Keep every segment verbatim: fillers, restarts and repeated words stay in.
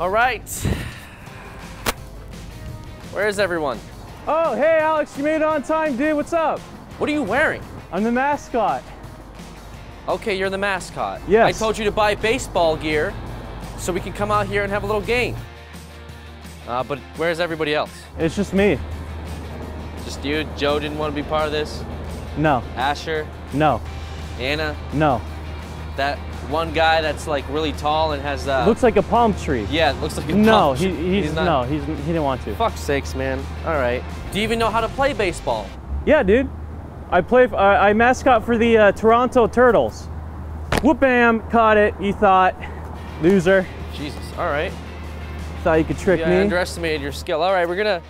All right. Where is everyone? Oh, hey, Alex, you made it on time, dude. What's up? What are you wearing? I'm the mascot. Okay, you're the mascot. Yes. I told you to buy baseball gear so we can come out here and have a little game. Uh, but where's everybody else? It's just me. Just you? Joe didn't want to be part of this? No. Asher? No. Anna? No. That one guy that's like really tall and has uh looks like a palm tree. Yeah, it looks like a no, palm he, tree. He's, he's not, no, he's, he didn't want to. Fuck's sakes, man. All right. Do you even know how to play baseball? Yeah, dude. I play. Uh, I mascot for the uh, Toronto Turtles. Whoop, bam, caught it. You thought, loser. Jesus. All right. Thought you could trick yeah, me. I underestimated your skill. All right, we're gonna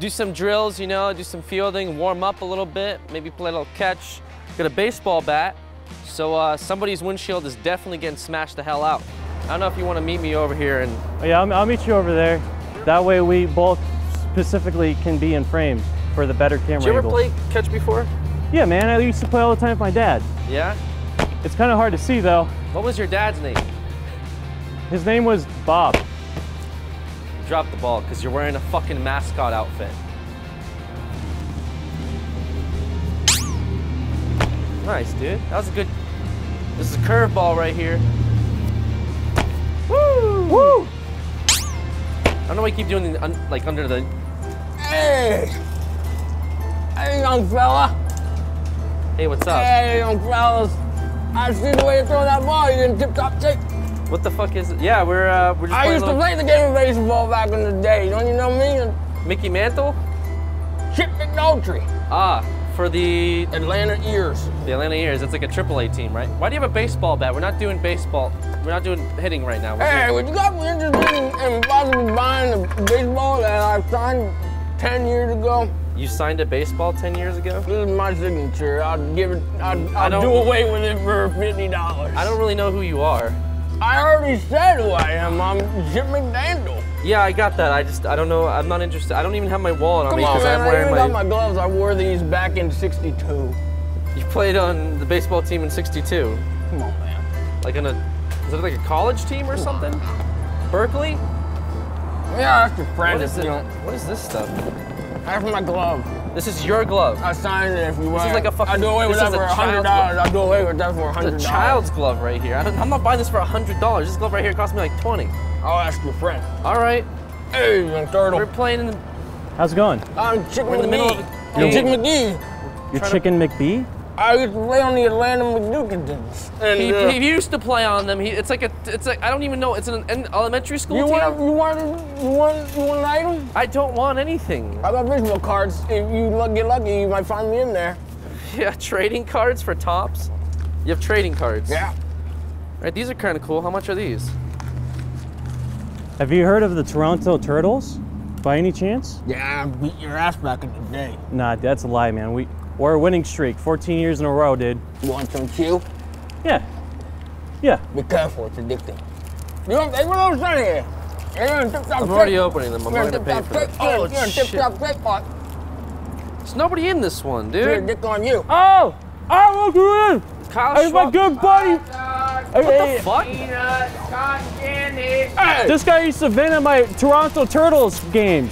do some drills. You know, do some fielding, warm up a little bit, maybe play a little catch. Got a baseball bat, so uh, somebody's windshield is definitely getting smashed the hell out. I don't know if you want to meet me over here and. Oh, yeah, I'll, I'll meet you over there. That way we both specifically can be in frame for the better camera. Did you ever play catch before? Yeah, man, I used to play all the time with my dad. Yeah? It's kind of hard to see, though. What was your dad's name? His name was Bob. Drop the ball, because you're wearing a fucking mascot outfit. Nice, dude. That was a good... This is a curveball right here. Woo! Woo! I don't know why you keep doing the, un, like, under the... Hey! Hey, young fella! Hey, what's up? Hey, young fellas. I see the way you throw that ball. You didn't tip-top take. What the fuck is it? Yeah, we're, uh, we're just I used little... to play the game of baseball back in the day. Don't you know me? Mickey Mantle? Chip McDaniel. Ah, for the... Atlanta Ears. The Atlanta Ears. That's like a triple A team, right? Why do you have a baseball bat? We're not doing baseball. We're not doing hitting right now. We're hey, doing... would you got me interested in, in possibly buying a baseball that I signed ten years ago? You signed a baseball ten years ago? This is my signature. I'll give it, I'll, I'll do away with it for fifty dollars. I don't really know who you are. I already said who I am. I'm Jim McDaniel. Yeah, I got that. I just, I don't know. I'm not interested. I don't even have my wallet on me because I'm wearing my... Come on, man. I even got my gloves. I wore these back in sixty-two. You played on the baseball team in sixty-two? Come on, man. Like in a, is it like a college team or something? Berkeley? Yeah, that's your friend. What is, it, what is this stuff? I have my glove. This is your glove. I signed it if you want. This is like a fucking. I do away with that for a hundred dollars. I do away with that for a hundred dollars. It's a child's glove right here. I don't, I'm not buying this for a hundred dollars. This glove right here cost me like twenty. I'll ask your friend. All right. Hey, young turtle. We're playing in the. How's it going? I'm Chicken We're in the McBee. Middle of a game. Chicken McBee. Your Chicken to... McBee? I used to play on the Atlanta McDukendons. And, he, uh, he used to play on them. He, it's like a, it's like I don't even know. It's an, an elementary school you team. Want, you want, you want, you want an item? I don't want anything. I got baseball cards. If you get lucky, you might find me in there. Yeah, trading cards for tops. You have trading cards. Yeah. All right, these are kind of cool. How much are these? Have you heard of the Toronto Turtles, by any chance? Yeah, I beat your ass back in the day. Nah, that's a lie, man. We. Or a winning streak, fourteen years in a row, dude. You want some Q? Yeah. Yeah. Be careful, it's addicting. You don't take what I'm saying here. You're in tip-top. I'm already opening them. I'm going to pay for it. Oh, you're in tip-top plate pot. There's nobody in this one, dude. You're a dick on you. Oh! I look good! Kyle Schwab. Hey, my good buddy! What the fuck? Hey. This guy used to have been at my Toronto Turtles games.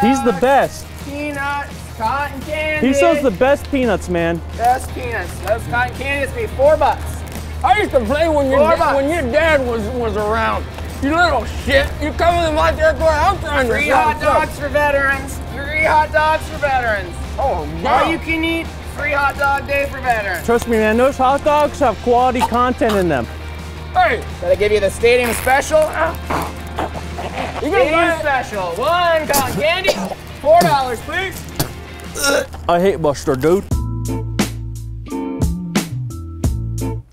He's the best. Peanuts. Cotton candy. He sells the best peanuts, man. Best peanuts. Those cotton candies be four bucks. I used to play when your dad, when your dad was was around. You little shit. You coming in my territory? I'm trying to. Three hot dogs for veterans. Three hot dogs for veterans. Oh wow. All you can eat. Free hot dog day for veterans. Trust me, man. Those hot dogs have quality content in them. Hey. Did I give you the stadium special? Stadium special. One cotton candy. Four dollars, please. I hate mustard, dude.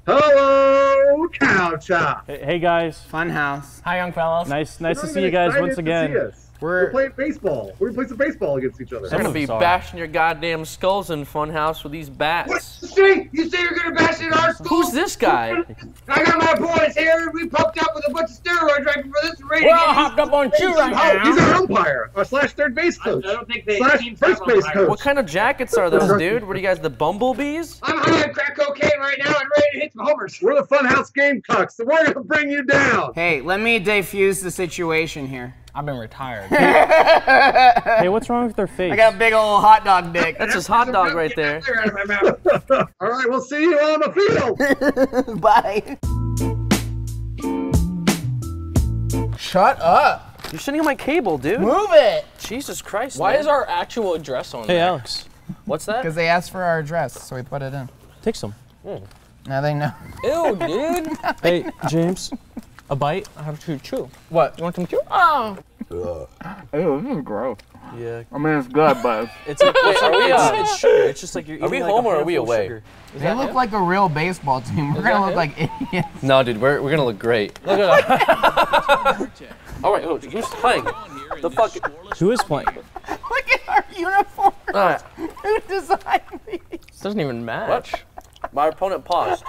Hello, Cow Chop. Hey, hey guys. Funhaus. Hi, young fellas. Nice, nice to see you guys once again. We're, We're playing baseball. We're going to play some baseball against each other. I'm going to be bashing your goddamn skulls in Funhaus with these bats. What you say? You say you're going to bash in our school? Who's this guy? I got my boys here. We pumped up with a bunch of steroids right before this rating. We're all hopped up on you right now. He's an umpire. Or slash third base coach. I don't think they slash first base coach. What kind of jackets are those, dude? What are you guys, the bumblebees? I'm high on crack cocaine right now and ready to hit some homers. We're the Funhaus Gamecocks, so we're going to bring you down. Hey, let me defuse the situation here. I've been retired. Hey, what's wrong with their face? I got a big old hot dog dick. That's his hot dog right there. All right, we'll see you on the field. Bye. Shut up. You're sitting on my cable, dude. Move it. Jesus Christ. Why man. is our actual address on hey, there? Hey, Alex. What's that? Because they asked for our address, so we put it in. Take some. Mm. Now they know. Ew, dude. Hey, know. James. A bite? I have to chew. What? You want some chew? Oh. Ew, this is gross. Yeah. I mean, it's good, but it's like, wait, are we? Uh, it's sugar. It's just like you're. Are we like home or are we away? They look it? like a real baseball team. We're gonna look it? like idiots. No, dude, we're we're gonna look great. Look at that. All right, oh, who's playing? The fuck? Who is playing? Look at our uniforms. Right. Who designed these? This doesn't even match. What? My opponent paused.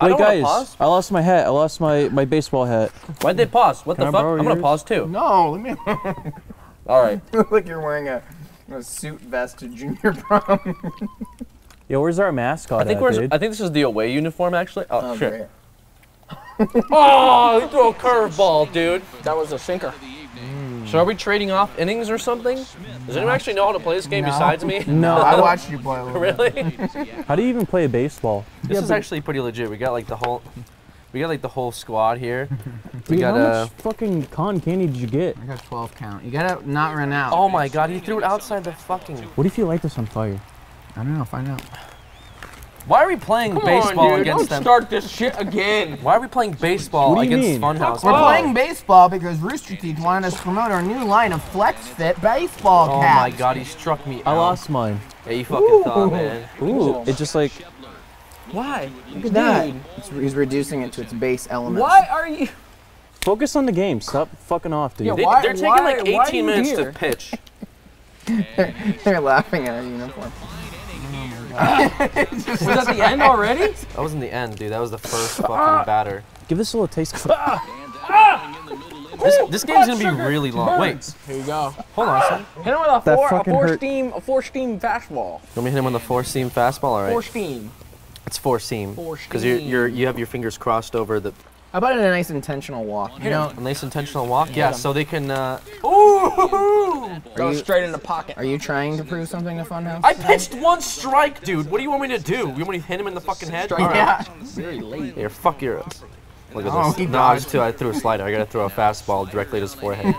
Wait, guys, I lost my hat. I lost my, my baseball hat. Why'd they pause? What Can the fuck? I'm going to pause, too. No, let me... All right. You look like you're wearing a, a suit vest to junior prom. Yo, where's our mascot I think at, where's, dude? I think this is the away uniform, actually. Oh, oh shit. Oh, you threw a curveball, dude. That was a sinker. Mm. So are we trading off innings or something? Does anyone actually know how to play this game no. besides me? No, I watched you play a little Really? Bit. How do you even play baseball? This yeah, is actually pretty legit. We got like the whole, we got like the whole squad here. Dude, we got how uh, much fucking con candy did you get? I got twelve count. You gotta not run out. Oh my god, he threw it outside the fucking. What if you light this on fire? I don't know. Find out. Why are we playing Come baseball on, dude. against Don't them? Start this shit again. Why are we playing baseball against Funhaus? We're oh. playing baseball because Rooster Teeth wanted us to promote our new line of FlexFit baseball caps. Oh my god, he struck me out. I lost mine. Yeah, you fucking Ooh. thought, man. Ooh, it just like. Why? Look at that. It's, he's reducing it to its base elements. Why are you? Focus on the game. Stop fucking off, dude. Yeah, why, they, they're why, taking like eighteen minutes here? to pitch. they're, they're laughing at our uniform. Was that the end already? That wasn't the end, dude. That was the first fucking batter. Give this a little taste. this, this game's gonna be really long. Wait. Here you go. Hold on a second. Hit him with a four, a four steam, a four steam fastball. You want me to hit him with a four seam fastball? All right. Four steam. It's four seam. Four steam. Because you're, you're, you have your fingers crossed over the. How about a nice intentional walk? You know, a nice intentional walk. Yeah, so they can. Uh, ooh! Go you, straight in the pocket. Are you trying to prove something to Funhaus? I pitched one strike, dude. What do you want me to do? You want me to hit him in the fucking head? Yeah. Right. Here, fuck your. Look at this. Oh, no, I just threw, I threw a slider. I gotta throw a fastball directly to his forehead.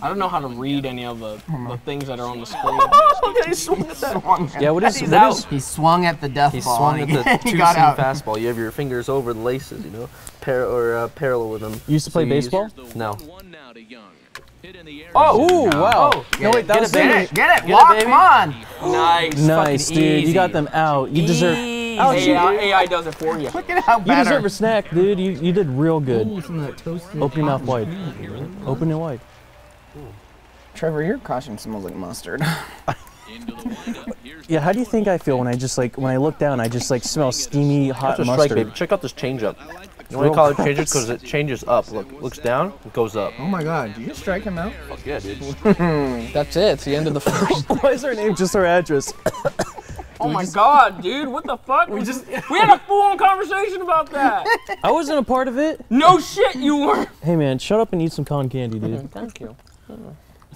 I don't know how to read any of the, the things that are on the screen. Look, he swung at that. Yeah, what is that? He swung at the death he ball. He swung at the two-seam fastball. You have your fingers over the laces, you know, par or uh, parallel with them. You used to play so baseball? Used... No. Oh, ooh, wow. Oh, no, wait, that get was it, get it, get it, get walk, it, come on. Nice, Nice, dude, easy. You got them out. You deserve... A I, A I does it for you. Look at how bad. You deserve a snack, dude. You, you did real good. Ooh, some of that toasted Open your mouth wide. Open it wide. Ooh. Trevor, your costume smells like mustard. Yeah, how do you think I feel when I just like when I look down? I just like smell steamy hot That's mustard. Strike, baby. Check out this change up. You want to call it changes because it changes up. Look, looks down, it goes up. Oh my God! Did you strike him out? Fuck yeah, dude. That's it. It's the end of the first. Why is our name just our address? Oh my God, dude! What the fuck? We just we had a full-on conversation about that. I wasn't a part of it. No shit, you weren't. Hey man, shut up and eat some con candy, dude. Thank you.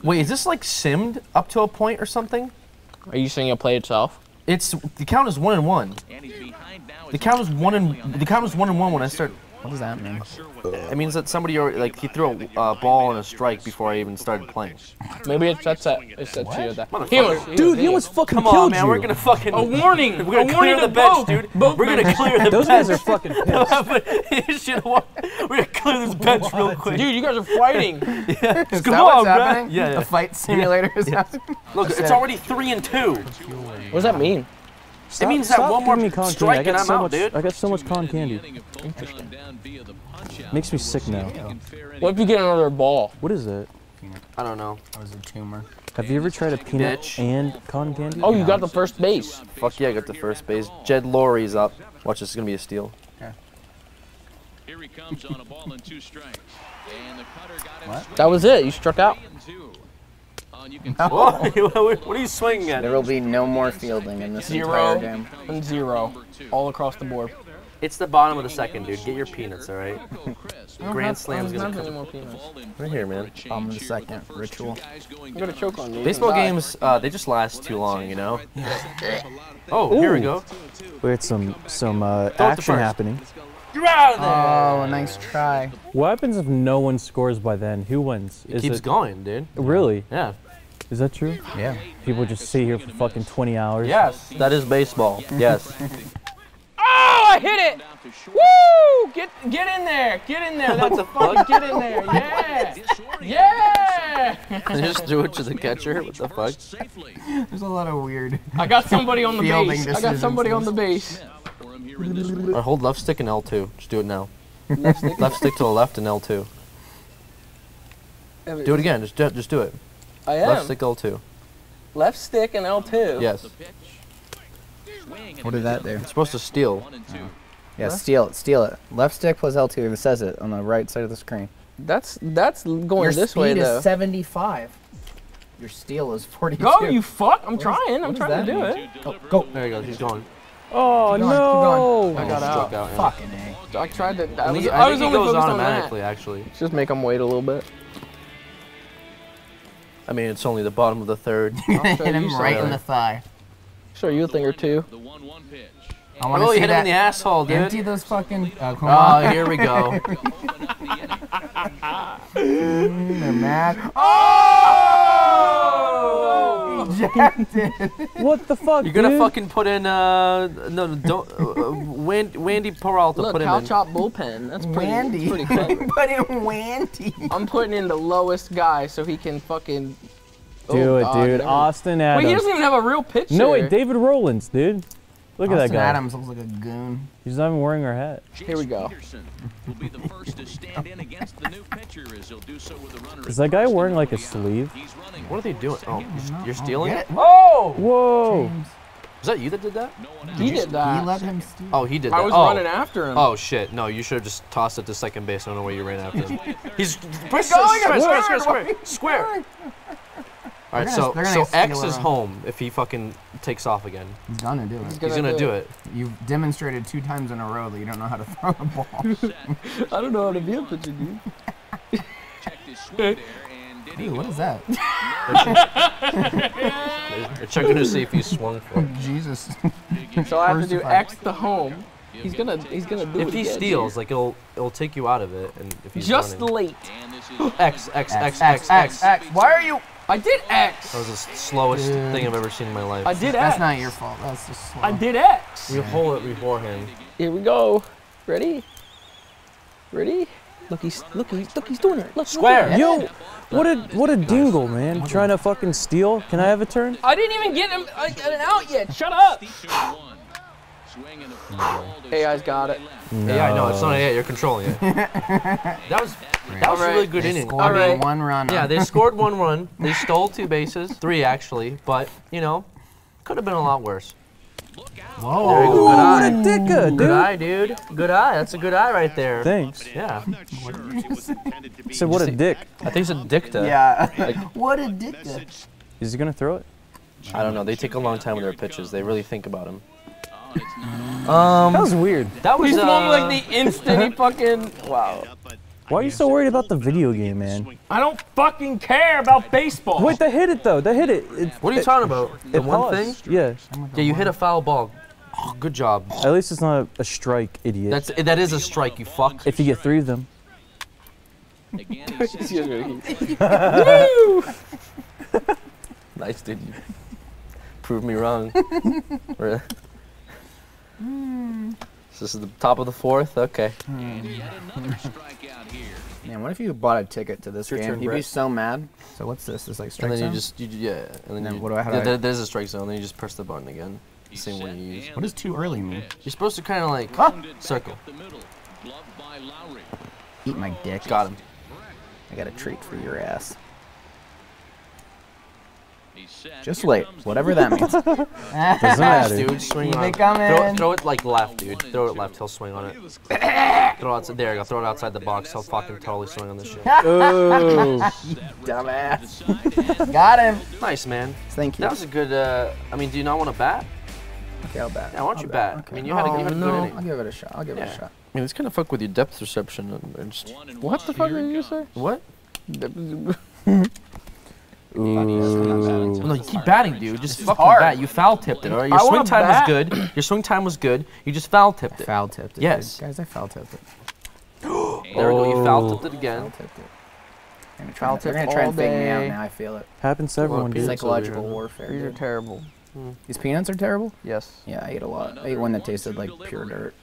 Wait, is this like simmed up to a point or something? Are you saying it'll play itself? It's the count is one and one. The count is one and the count is one and one when I start. What does that mean? It means that somebody already, like he threw a uh, ball and a strike before I even started playing. Maybe it's that's that it's that you that. He was, he dude, was, he was fucking Come on, killed man, you. We're gonna fucking a warning. We're gonna a clear the both. bench, dude. Both we're gonna clear the Those bench. Those guys are fucking pissed. We're gonna clear this bench what? real quick. Dude, you guys are fighting. yeah. Is Come that on, what's happening? Yeah, yeah. The fight simulator yeah. is happening. Look, it's already three and two. What does that mean? Stop, it means that one more strike candy. and I'm so out, much, dude. I got so much cotton candy. Makes me sick now. What if you get another ball? What is it? I don't know. That was a tumor. Have you ever tried a peanut Bitch. and cotton candy? Oh, you got the first base. Fuck yeah, I got the first base. Jed Lurie's up. Watch, this is gonna be a steal. Yeah. Here he comes on a ball and two strikes. And the cutter got it. What? That was it. You struck out. Oh. What are you swinging at? There will be no more fielding in this Zero entire game. And zero. All across the board. It's the bottom of the second, dude. Get your peanuts, all right? Grand Slam's gonna come. More peanuts. Right here, man. I'm in the second. Ritual. I'm gonna choke on you. Baseball games, uh, they just last too long, you know? Oh, Ooh. here we go. We had some, some uh, action happening. You're out of there! Oh, nice try. What happens if no one scores by then? Who wins? It Is keeps it... going, dude. Really? Yeah. Is that true? Yeah. People just sit here for fucking twenty hours. Yes, that is baseball. Yes. Oh, I hit it! Woo! Get get in there! Get in there! That's a fucking get in there! Yeah! Yeah! I just threw it to the catcher. What the fuck? There's a lot of weird. I got somebody on the base. I got somebody on the base. Alright, hold left stick and L two. Just do it now. Left stick, left stick to the left and L two. Do it again. Just do, just do it. I am. Left stick L two. Left stick and L two? Yes. What did that do? It's supposed to steal. Oh. Yeah, huh? steal it, steal it. Left stick plus L two, even says it on the right side of the screen. That's that's going Your this way, though. Your speed is seventy-five. Your steal is forty-two. Go, you fuck! I'm what trying, is, I'm trying to do mean? it. Oh, go. There you go, he's gone. Oh, no! Gone. I got out. out yeah. Fucking A. I tried to... I, I, was, I, I was only goes focused automatically, on that. actually. Let's just make him wait a little bit. I mean, it's only the bottom of the third. Hit him right in the thigh. Sure, you a thing or two. The one, one pitch. I want to really hit him in the asshole, dude. Empty those fucking... Oh, come on. Oh, here we go. mm, they're mad. Oh! Ejected. What the fuck, You're gonna dude? fucking put in, uh... No, don't... Uh, Wendy, Wendy Peralta, Look, put him in. Look, Cow Chop bullpen. That's pretty, Wendy. pretty clever. Put in Wendy. I'm putting in the lowest guy so he can fucking... Do oh, it, God, dude. Austin Adams. Wait, he doesn't even have a real pitcher. No, wait, David Rollins, dude. Look Austin at that guy. Austin Adams looks like a goon. He's not even wearing our hat. Here we go. Is that guy wearing like a sleeve? What are they doing? Oh, you're stealing it? Oh! Whoa! James. Is that you that did that? He did that. He let him steal. Oh, he did that. I was oh. running after him. Oh, shit. No, you should have just tossed it to second base. I don't know why you ran after him. He's pressing square, square, square, square. Square. All right, so, gonna, so X is home if he fucking takes off again. He's gonna do it. He's gonna, He's gonna do, do it. it. You've demonstrated two times in a row that you don't know how to throw the ball. I don't know how to be a pitcher, dude. Dude, what is that? They're checking to see if he swung for it. Jesus. So I have to do X to home. He's gonna, he's gonna do if it. If he steals, here. like it'll, it'll take you out of it, and if he's just running. late. X, X, X, X, X, X, X. Why are you? I did X. That was the slowest Dude. thing I've ever seen in my life. I did X. That's not your fault. That's just slow. I did X. You hold it beforehand. Here we go. Ready? Ready? Look, he's look, he's look, he's doing it. Look, Square. Look, Yo, what a what a dingle, man. You're trying to fucking steal. Can I have a turn? I didn't even get him. I got an out yet. Shut up. A I's got it. No. A I know it's not A I. You're controlling it. That was that was a really good inning. They scored All right. one run. Yeah, they scored one run. They stole two bases, three actually. But you know, could have been a lot worse. Whoa! There you go. Ooh, what a dicker, dude. Good eye, dude. Good eye. That's a good eye right there. Thanks. Yeah. He said, "What a dick." I think it's a dicta. Yeah. Like, what a dicta. Is he gonna throw it? I don't know. They take a long time with their pitches. They really think about them. Um, that was weird. That was uh, long, like the instant he fucking. Wow. Why are you so worried about the video game, man? I don't fucking care about baseball. Wait, they hit it though. They hit it. it what are you it, talking about? The one paused. thing? Yeah. Yeah, you hit a foul ball. Oh, good job. At least it's not a, a strike, idiot. That's that is a strike, you fuck. If you get three of them. Nice, dude. You proved me wrong. Mm. So this is the top of the fourth? Okay. Mm. Man, what if you bought a ticket to this Your game? Turn, You'd Brett. be so mad. So what's this? It's like strike zone? And then zone? you just, you, yeah. And then, and then you, what do I have? Yeah, there's a strike zone, then you just press the button again. the same one you use. What does too early mean? You're supposed to kind of like huh? circle. Eat my dick. Got him. I got a treat for your ass. Just wait. Whatever that means. Doesn't matter. Dude, swing on. Throw, throw it like left, dude. Throw it left. He'll swing on it. Throw it outside. There you go. Throw it outside the box. He'll fucking totally swing on this shit. Oh, dumbass. Got him. Nice, man. Thank you. That was a good. Uh, I mean, do you not want to bat? Okay, I'll bat. Yeah, why don't I'll you bat? bat. Okay. I mean, you oh, had a good no. inning. I'll give it a shot. I'll give yeah. it a shot. I mean, it's gonna fuck with your depth perception. And just, what the fuck did you say? What? Ooh. No, you keep batting, dude. Just fucking bat. You foul tipped it, all right? Your swing time bat. was good. Your swing time was good. You just foul tipped it. Foul tipped it. Yes, dude. Guys, I foul tipped it. Oh. There we go. You foul tipped it again. Foul tipped it. I'm gonna try, gonna try and fake me out now. I feel it. Happens to everyone. Dude. Psychological warfare. These dude. are terrible. Mm. These peanuts are terrible. Yes. Yeah, I ate a lot. I ate one that tasted like pure dirt.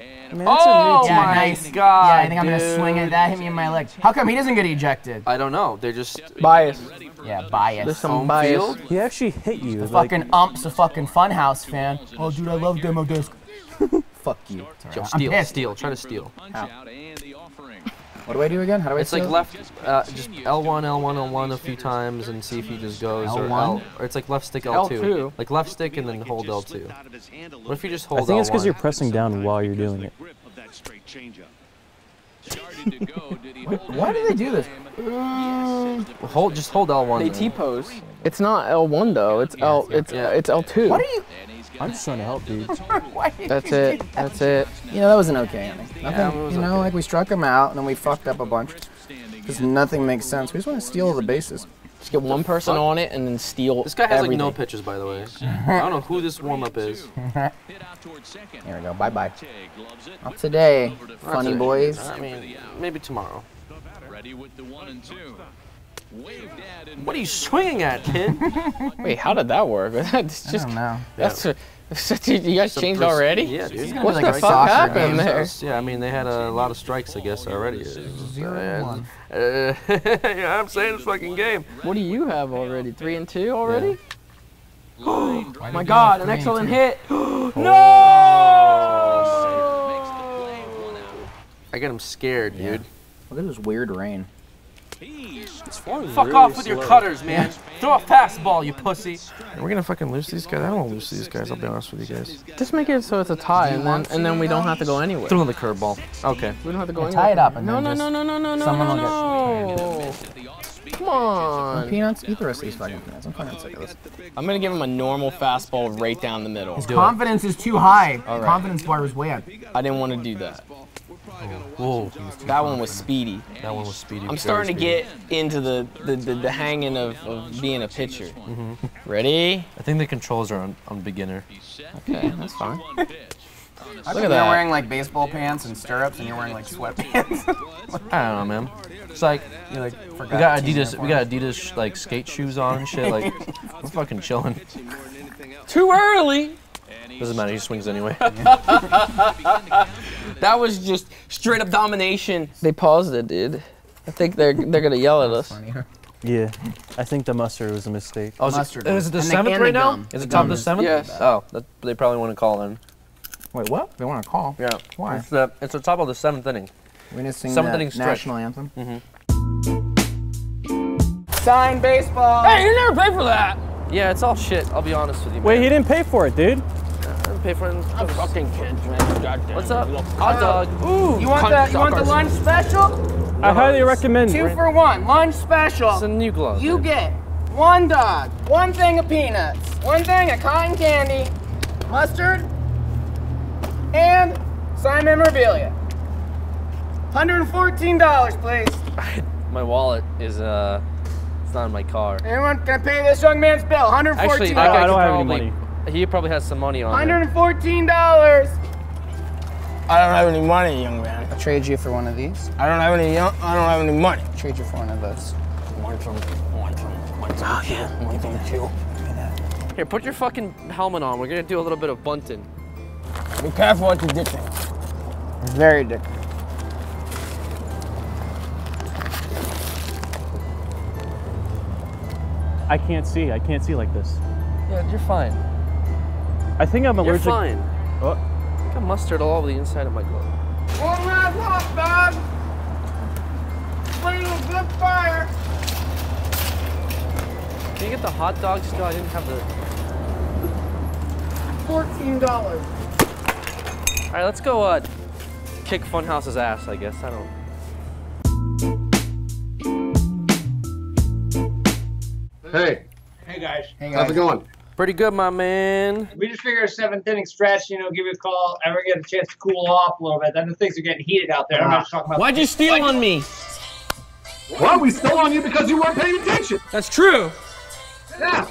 I mean, that's oh a yeah, nice god! Yeah, I think dude. I'm gonna swing at that. Hit me in my leg. How come he doesn't get ejected? I don't know. They're just biased. Yeah, biased. There's some Home bias. Field? He actually hit you. The like... fucking ump's a fucking Funhaus fan. Oh, dude, I love demo disc. Fuck you. Right. Steal, I'm steal. Try to steal. How? What do I do again? How do I? It's steal? like left, uh, just L one, L one, L one a few times and see if he just goes. L one? Or L, or it's like left stick L two. L two. Like left stick and then hold L two. What if you just hold L one? I think L one? It's because you're pressing down while you're doing it. What? Why do they do this? Uh, hold, just hold L one. They T-pose. It's not L one though. It's L. It's yeah. it's L two. What are you? I'm just trying to help, dude. That's it. That? That's it. You know, that was an okay inning. Nothing, yeah, was you know, okay. like we struck him out and then we fucked up a bunch. Because nothing makes sense. We just want to steal the bases. Just get one person fuck? on it and then steal This guy has everything. like no pitches, by the way. I don't know who this warm-up is. Here we go. Bye-bye. Not today, Not funny today. boys. I mean, maybe tomorrow. Ready with the one and two. What are you swinging at, kid? Wait, how did that work? That's just, I don't know. That's yeah. a, you guys so changed already? Yeah, dude. What the like fuck happened there? Yeah, I mean, they had a lot of strikes, I guess, already. Zero one. Uh, yeah, I'm saying it's fucking game. What do you have already? Three and two already? Yeah. Oh my god, an excellent hit. No! I got him scared, yeah. dude. Look at this weird rain. Fuck really off with slow. your cutters, man. Throw a fastball, you pussy. We're we gonna fucking lose these guys. I don't wanna lose these guys, I'll be honest with you guys. Just make it so it's a tie and then and then we don't have to go anywhere. Throw in the curveball. Okay. We don't have to go yeah, anywhere. Tie it up and no, then no, no, no, no, no, someone no, will get Come on. And peanuts, eat the rest of these fucking peanuts. I'm fucking sick of this. I'm gonna give him a normal fastball right down the middle. His do confidence it. is too high. All right. Confidence bar was way up. I didn't want to do that. Oh, whoa. That one was speedy. That one was speedy. I'm starting to get into the the, the, the hanging of, of being a pitcher. Mm-hmm. Ready? I think the controls are on, on beginner. Okay, that's fine. Look at that. You're wearing like baseball pants and stirrups, and you're wearing like sweatpants. I don't know, man. It's like, you're, like we got Adidas, we got Adidas like skate shoes on and shit. Like, we're fucking chilling. Too early. Doesn't matter. He swings anyway. That was just straight up domination. They paused it, dude. I think they're they're gonna yell at us. Funnier. Yeah, I think the mustard was a mistake. Oh, mustard. Is it the seventh right now? Is it top of the seventh? Yes. Oh, that, they probably want to call in. Wait, what? They want to call? Yeah. Why? It's the it's the top of the seventh inning. We need to sing seventh inning national anthem. Mm-hmm. Sign baseball. Hey, you never paid for that. Yeah, it's all shit. I'll be honest with you. Wait, man. He didn't pay for it, dude. Pay for him. I'm fucking kids, man. What's up? Hot dog. Ooh. You want the you want the lunch special? I highly recommend. Two for one. Lunch special. It's a new glove. You get one dog, one thing of peanuts, one thing of cotton candy, mustard, and signed memorabilia. one hundred fourteen dollars, please. My wallet is uh, it's not in my car. Anyone can pay this young man's bill. one hundred fourteen dollars. Actually, that guy I don't have any money. He probably has some money on one hundred fourteen dollars. I don't have any money, young man. I'll trade you for one of these. I don't have any young, I don't have any money. I'll trade you for one of those. One from one from one from oh, yeah. one from two. Here, put your fucking helmet on. We're gonna do a little bit of bunting. Be careful what you dick in. It's very dick. I can't see. I can't see like this. Yeah, you're fine. I think I'm allergic. You're fine. What? Oh. I got mustard all over the inside of my glove. One last hop, dog. Bring a good fire. Can you get the hot dog still? I didn't have the... fourteen dollars. All right, let's go uh, kick Funhouse's ass, I guess. I don't... Hey. Hey, guys. Hey, guys. How's it going? Pretty good, my man. We just figured a seventh inning stretch, you know, give you a call, and we're getting a chance to cool off a little bit. Then the things are getting heated out there. Wow. I'm not just talking about... Why'd you steal like... on me? Well, we stole on you because you weren't paying attention. That's true. Yeah.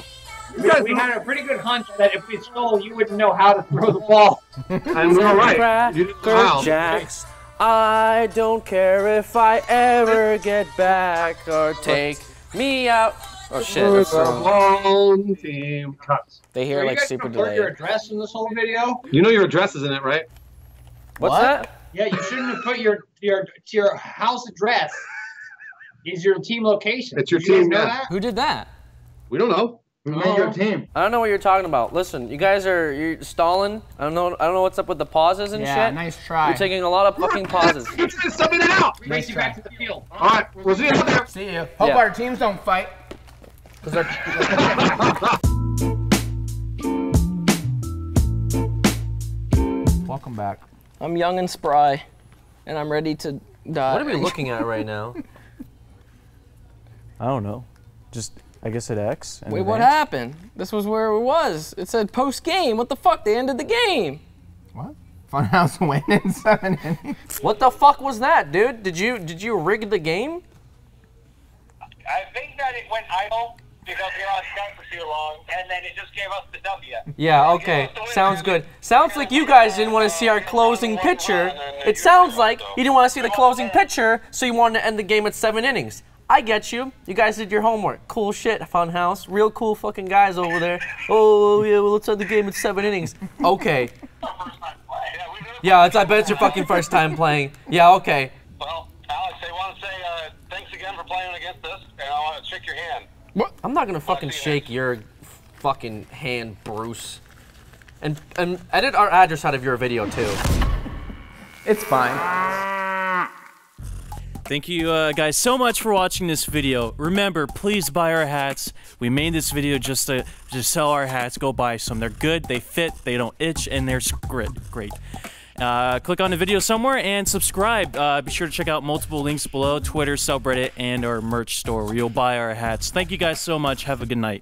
We, we had a pretty good hunch that if we stole, you wouldn't know how to throw the ball. And we're all right. You wow. Jacks. I don't care if I ever get back or take me out. Oh shit! That's a long team cuts. They hear are like super delayed. You guys gonna put your address in this whole video? You know your address is in it, right? What's what? that? Yeah, you shouldn't have put your your your house address. Is your team location? It's your you team. Know that? Who did that? We don't know. We made your team. I don't know what you're talking about. Listen, you guys are you're stalling. I don't know. I don't know what's up with the pauses and yeah, shit. Yeah, nice try. You're taking a lot of fucking pauses. You're trying to sub it out. We nice you back to the field. All, All right, we'll see you. See you. Hope yeah. our teams don't fight. Welcome back. I'm young and spry, and I'm ready to die. What are we looking at right now? I don't know. Just, I guess at X. Wait, what happened? This was where it was. It said post-game. What the fuck? They ended the game. What? Funhouse winning seven innings. What the fuck was that, dude? Did you did you rig the game? I think that it went idle. Because we were on Skype for too long, and then it just gave us the W. Yeah, okay. Sounds good. Sounds like you guys didn't want to see our closing pitcher. It sounds like you didn't want to see the closing pitcher, so you wanted to end the game at seven innings. I get you. You guys did your homework. Cool shit, Funhouse. Real cool fucking guys over there. Oh, yeah, well, let's end the game at seven innings. Okay. Yeah, it's, I bet it's your fucking first time playing. Yeah, okay. Well, Alex, I want to say uh, thanks again for playing against us, and I want to shake your hand. What? I'm not gonna fucking shake your fucking hand, Bruce. And and edit our address out of your video too. It's fine. Thank you uh, guys so much for watching this video. Remember, please buy our hats. We made this video just to just sell our hats. Go buy some. They're good. They fit. They don't itch. And they're great. Great. Uh, click on the video somewhere and subscribe. Uh, be sure to check out multiple links below, Twitter, subreddit, and our merch store where you'll buy our hats. Thank you guys so much. Have a good night.